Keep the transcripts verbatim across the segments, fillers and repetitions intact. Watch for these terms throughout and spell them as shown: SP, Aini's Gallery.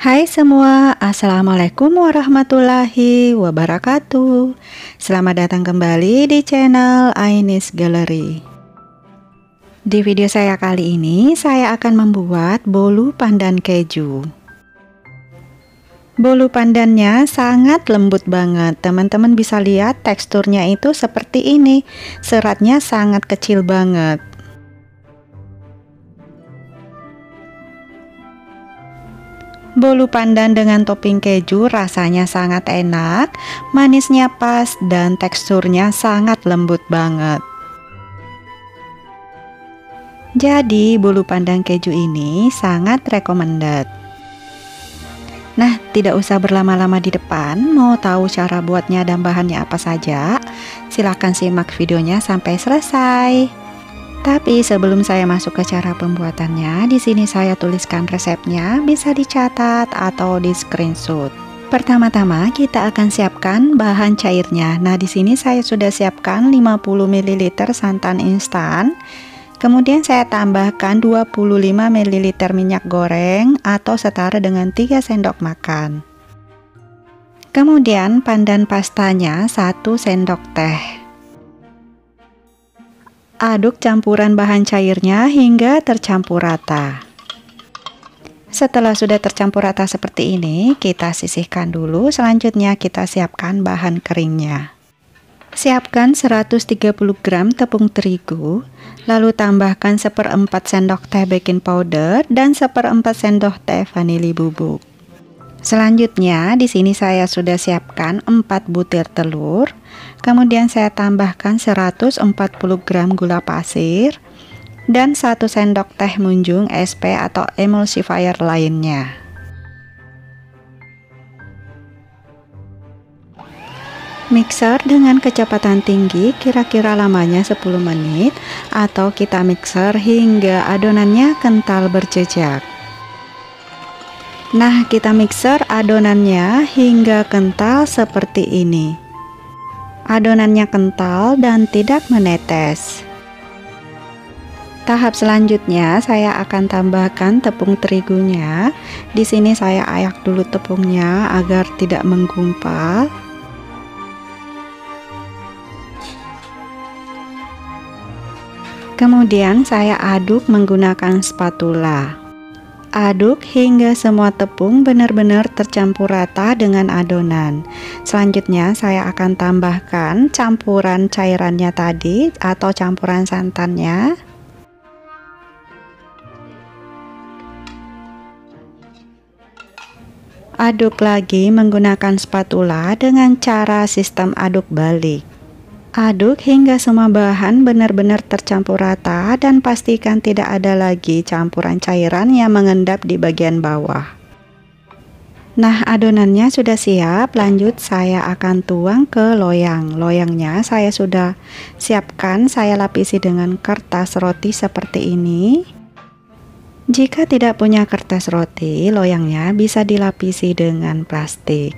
Hai semua, assalamualaikum warahmatullahi wabarakatuh. Selamat datang kembali di channel Aini's Gallery. Di video saya kali ini, saya akan membuat bolu pandan keju. Bolu pandannya sangat lembut banget. Teman-teman bisa lihat teksturnya itu seperti ini. Seratnya sangat kecil banget. Bolu pandan dengan topping keju rasanya sangat enak, manisnya pas dan teksturnya sangat lembut banget. Jadi bolu pandan keju ini sangat recommended. Nah, tidak usah berlama-lama di depan. Mau tahu cara buatnya dan bahannya apa saja? Silahkan simak videonya sampai selesai. Tapi sebelum saya masuk ke cara pembuatannya, di sini saya tuliskan resepnya, bisa dicatat atau di screenshot. Pertama-tama kita akan siapkan bahan cairnya. Nah, di sini saya sudah siapkan lima puluh mililiter santan instan. Kemudian saya tambahkan dua puluh lima mililiter minyak goreng atau setara dengan tiga sendok makan. Kemudian pandan pastanya satu sendok teh. Aduk campuran bahan cairnya hingga tercampur rata. Setelah sudah tercampur rata seperti ini, kita sisihkan dulu. Selanjutnya kita siapkan bahan keringnya. Siapkan seratus tiga puluh gram tepung terigu, lalu tambahkan seperempat sendok teh baking powder dan seperempat sendok teh vanili bubuk. Selanjutnya, di sini saya sudah siapkan empat butir telur. Kemudian saya tambahkan seratus empat puluh gram gula pasir dan satu sendok teh munjung S P atau emulsifier lainnya. Mixer dengan kecepatan tinggi, kira-kira lamanya sepuluh menit, atau kita mixer hingga adonannya kental berjejak. Nah, kita mixer adonannya hingga kental seperti ini. Adonannya kental dan tidak menetes. Tahap selanjutnya saya akan tambahkan tepung terigunya. Di sini saya ayak dulu tepungnya agar tidak menggumpal. Kemudian saya aduk menggunakan spatula. Aduk hingga semua tepung benar-benar tercampur rata dengan adonan. Selanjutnya saya akan tambahkan campuran cairannya tadi atau campuran santannya. Aduk lagi menggunakan spatula dengan cara sistem aduk balik. Aduk hingga semua bahan benar-benar tercampur rata dan pastikan tidak ada lagi campuran cairan yang mengendap di bagian bawah. Nah, adonannya sudah siap, lanjut saya akan tuang ke loyang. Loyangnya saya sudah siapkan, saya lapisi dengan kertas roti seperti ini. Jika tidak punya kertas roti, loyangnya bisa dilapisi dengan plastik.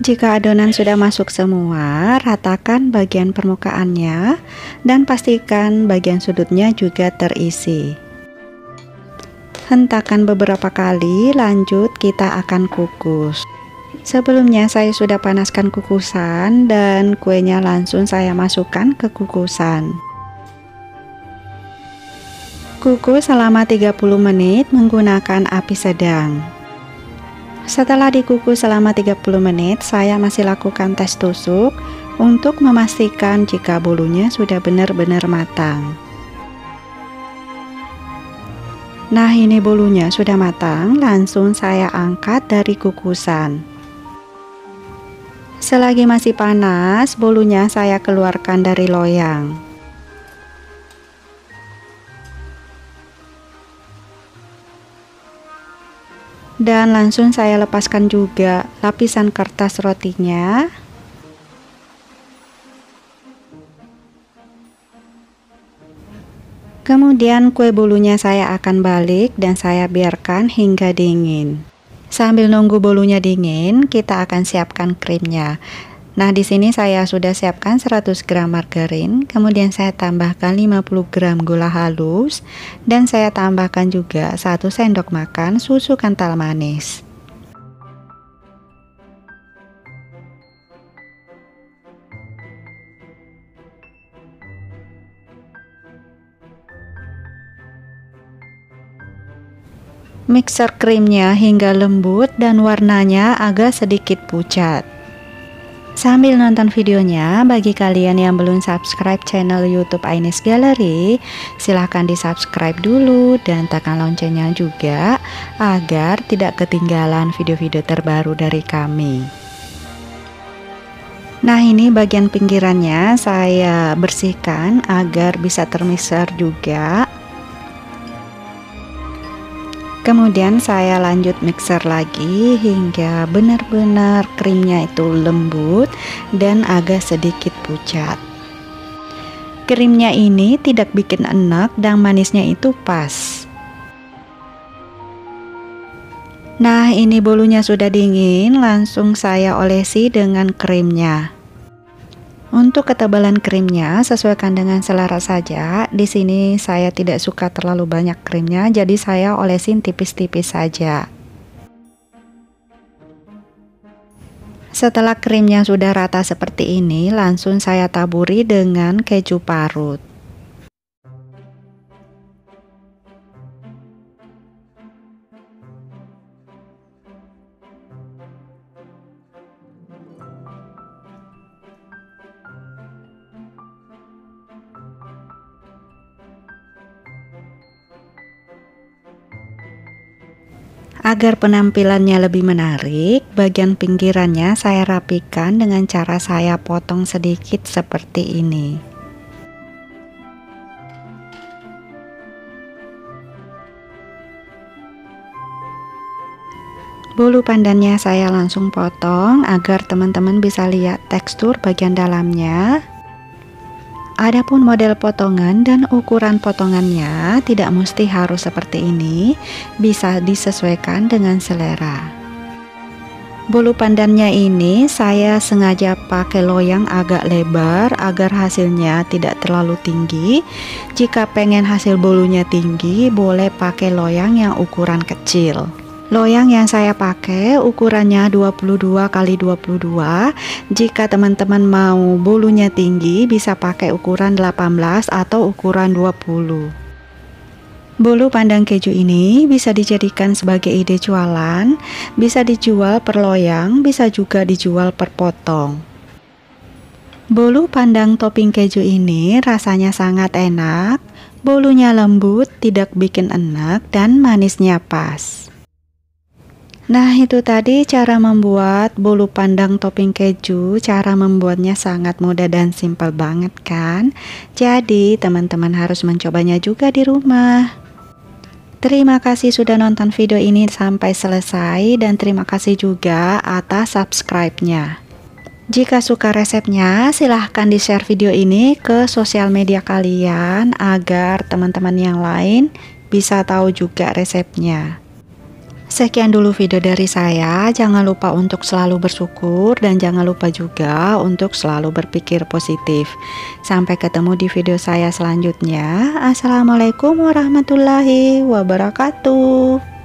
Jika adonan sudah masuk semua, ratakan bagian permukaannya dan pastikan bagian sudutnya juga terisi. Hentakan beberapa kali, lanjut kita akan kukus. Sebelumnya saya sudah panaskan kukusan dan kuenya langsung saya masukkan ke kukusan. Kukus selama tiga puluh menit menggunakan api sedang. Setelah dikukus selama tiga puluh menit, saya masih lakukan tes tusuk untuk memastikan jika bolunya sudah benar-benar matang. Nah, ini bolunya sudah matang, langsung saya angkat dari kukusan. Selagi masih panas, bolunya saya keluarkan dari loyang. Dan langsung saya lepaskan juga lapisan kertas rotinya. Kemudian kue bolunya saya akan balik dan saya biarkan hingga dingin. Sambil nunggu bolunya dingin, kita akan siapkan krimnya. Nah, di sini saya sudah siapkan seratus gram margarin, kemudian saya tambahkan lima puluh gram gula halus, dan saya tambahkan juga satu sendok makan susu kental manis. Mixer krimnya hingga lembut dan warnanya agak sedikit pucat. Sambil nonton videonya, bagi kalian yang belum subscribe channel YouTube Aini's Gallery, silahkan di subscribe dulu dan tekan loncengnya juga agar tidak ketinggalan video-video terbaru dari kami. Nah, ini bagian pinggirannya saya bersihkan agar bisa termixer juga. Kemudian saya lanjut mixer lagi hingga benar-benar krimnya itu lembut dan agak sedikit pucat. Krimnya ini tidak bikin enek dan manisnya itu pas. Nah, ini bolunya sudah dingin, langsung saya olesi dengan krimnya. Untuk ketebalan krimnya sesuaikan dengan selera saja. Di sini saya tidak suka terlalu banyak krimnya, jadi saya olesin tipis-tipis saja. Setelah krimnya sudah rata seperti ini, langsung saya taburi dengan keju parut. Agar penampilannya lebih menarik, bagian pinggirannya saya rapikan dengan cara saya potong sedikit seperti ini. Bulu pandannya saya langsung potong agar teman-teman bisa lihat tekstur bagian dalamnya. Adapun model potongan dan ukuran potongannya tidak mesti harus seperti ini, bisa disesuaikan dengan selera. Bulu pandannya ini saya sengaja pakai loyang agak lebar agar hasilnya tidak terlalu tinggi. Jika pengen hasil bolunya tinggi, boleh pakai loyang yang ukuran kecil. Loyang yang saya pakai ukurannya dua puluh dua kali dua puluh dua. Jika teman-teman mau bolunya tinggi, bisa pakai ukuran delapan belas atau ukuran dua puluh. Bolu pandan keju ini bisa dijadikan sebagai ide jualan, bisa dijual per loyang, bisa juga dijual per potong. Bolu pandan topping keju ini rasanya sangat enak, bolunya lembut, tidak bikin enek, dan manisnya pas. Nah, itu tadi cara membuat bolu pandang topping keju. Cara membuatnya sangat mudah dan simpel banget kan? Jadi teman-teman harus mencobanya juga di rumah. Terima kasih sudah nonton video ini sampai selesai dan terima kasih juga atas subscribe-nya. Jika suka resepnya, silahkan di-share video ini ke sosial media kalian agar teman-teman yang lain bisa tahu juga resepnya. Sekian dulu video dari saya, jangan lupa untuk selalu bersyukur dan jangan lupa juga untuk selalu berpikir positif. Sampai ketemu di video saya selanjutnya. Assalamualaikum warahmatullahi wabarakatuh.